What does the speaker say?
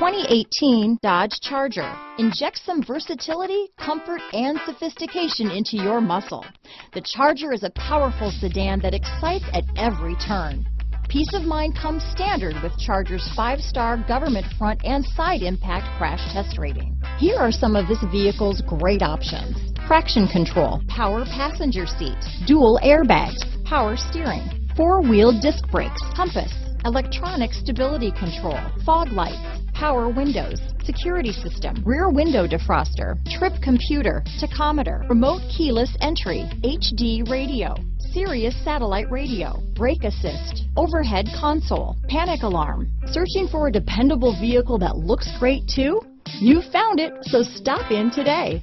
2018 Dodge Charger. Inject some versatility, comfort, and sophistication into your muscle. The Charger is a powerful sedan that excites at every turn. Peace of mind comes standard with Charger's 5-star government front and side impact crash test rating. Here are some of this vehicle's great options: traction control, power passenger seat, dual airbags, power steering, 4-wheel disc brakes, compass, electronic stability control, fog lights, power windows, security system, rear window defroster, trip computer, tachometer, remote keyless entry, HD radio, Sirius Satellite Radio, brake assist, overhead console, panic alarm. Searching for a dependable vehicle that looks great too? You found it, so stop in today.